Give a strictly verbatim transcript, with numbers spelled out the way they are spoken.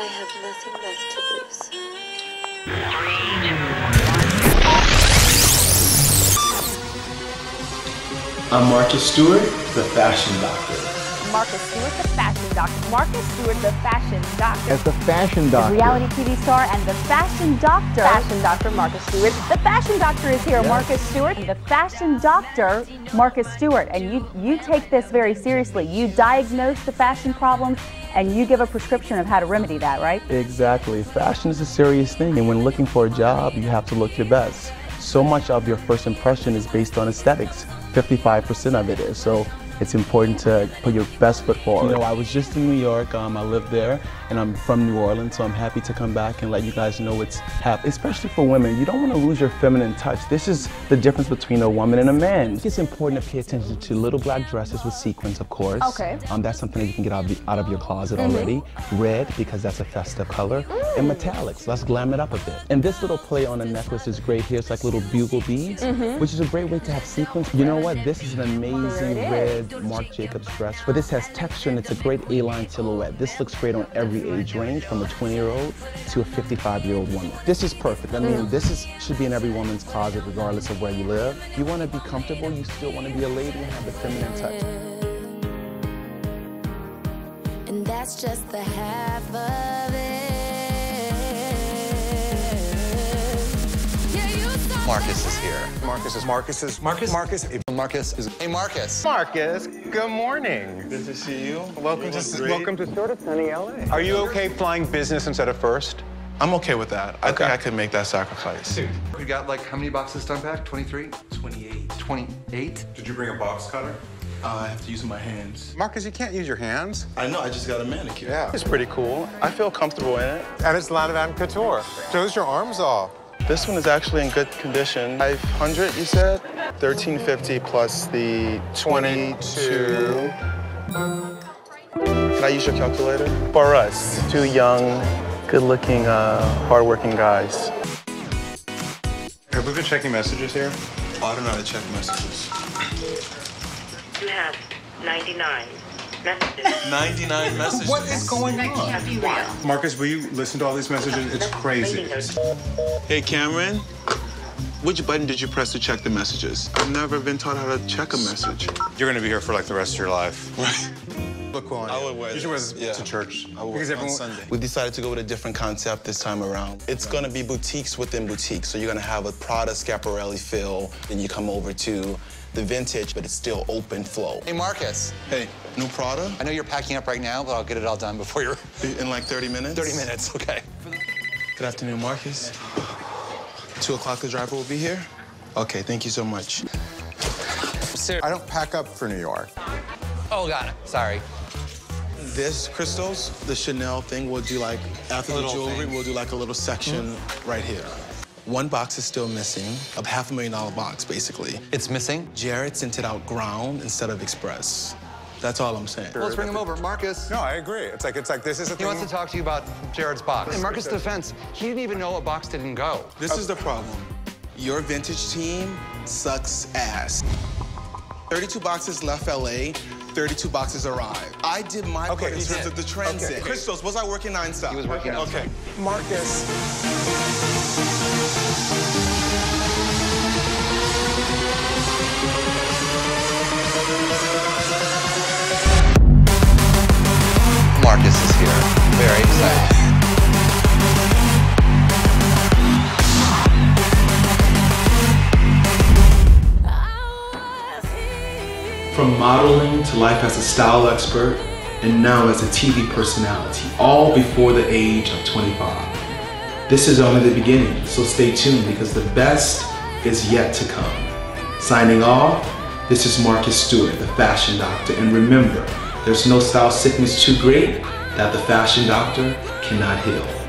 I have nothing left to lose. Three, two, one. I'm Marcus Stewart, the fashion doctor. Marcus Stewart, the fashion doctor. Marcus Stewart, the fashion doctor. As the fashion doctor. The reality T V star and the fashion doctor. Fashion doctor, Marcus Stewart. The fashion doctor is here, yes. Marcus Stewart. The fashion doctor, Marcus Stewart. And you, you take this very seriously. You diagnose the fashion problems and you give a prescription of how to remedy that, right? Exactly. Fashion is a serious thing. And when looking for a job, you have to look your best. So much of your first impression is based on aesthetics. fifty-five percent of it is. So it's important to put your best foot forward. You know, I was just in New York, um, I live there, and I'm from New Orleans, so I'm happy to come back and let you guys know what's happening. Especially for women, you don't want to lose your feminine touch. This is the difference between a woman and a man. It's important to pay attention to little black dresses with sequins, of course. Okay. Um, that's something that you can get out of, the, out of your closet mm-hmm. already. Red, because that's a festive color. Mm. And metallics, let's glam it up a bit. And this little play on a necklace is great here. It's like little bugle beads, mm-hmm. which is a great way to have sequins. You know what, this is an amazing red Marc Jacobs dress, but this has texture and it's a great A-line silhouette. This looks great on every age range, from a twenty-year-old to a fifty-five-year-old woman. This is perfect. I mean, mm. this is should be in every woman's closet, regardless of where you live. You want to be comfortable, you still want to be a lady and have the feminine touch. And that's just the half of it. Yeah, you saw Marcus is here. Marcus is Marcus is Marcus Marcus. Marcus. Marcus is hey Marcus. Marcus, good morning. Good to see you. Welcome you to welcome to sort of sunny L A. Are you okay flying business instead of first? I'm okay with that. Okay. I think I could make that sacrifice. Dude, we got like how many boxes to unpack? twenty-three? twenty-eight. twenty-eight? Did you bring a box cutter? Uh, I have to use my hands. Marcus, you can't use your hands. I know, I just got a manicure. Yeah. It's pretty cool. I feel comfortable in it. And it's Lanvin Couture. Close your arms off. This one is actually in good condition. five hundred, you said? thirteen fifty plus the twenty-two. Can I use your calculator? For us, two young, good-looking, uh, hard-working guys. Have we been checking messages here? Oh, I don't know how to check messages. You have ninety-nine. ninety-nine messages. What is going on? Marcus, will you listen to all these messages? It's crazy. Hey, Cameron, which button did you press to check the messages? I've never been taught how to check a message. You're going to be here for like the rest of your life. Right. Look cool on I would wear you. You should wear this yeah. to church. I would wear it on Sunday. We decided to go with a different concept this time around. It's going to be boutiques within boutiques. So you're going to have a Prada, Schiaparelli feel. Then you come over to the vintage, but it's still open flow. Hey, Marcus. Hey, new Prada? I know you're packing up right now, but I'll get it all done before you're... In like thirty minutes? thirty minutes, okay. Good afternoon, Marcus. Two o'clock, the driver will be here? Okay, thank you so much. Sir. I don't pack up for New York. Oh, got it, sorry. This crystals, the Chanel thing, we'll do like, after the jewelry, thing. We'll do like a little section mm-hmm. right here. One box is still missing, a half a million dollar box, basically. It's missing? Jared sent it out ground instead of express. That's all I'm saying. Well, let's bring him over, Marcus. No, I agree. It's like, it's like this is a thing. He wants to talk to you about Jared's box. In Marcus' defense, he didn't even know a box didn't go. This is the problem. Your vintage team sucks ass. thirty-two boxes left L A, thirty-two boxes arrived. I did my part okay, in terms did. of the transit. Okay. Crystals, was I working nine stop? He was working nine stop. Okay, Marcus. Marcus is here. Very excited. From modeling to life as a style expert, and now as a T V personality, all before the age of twenty-five. This is only the beginning, so stay tuned because the best is yet to come. Signing off, this is Marcus Stewart, the fashion doctor, and remember, there's no style sickness too great that the fashion doctor cannot heal.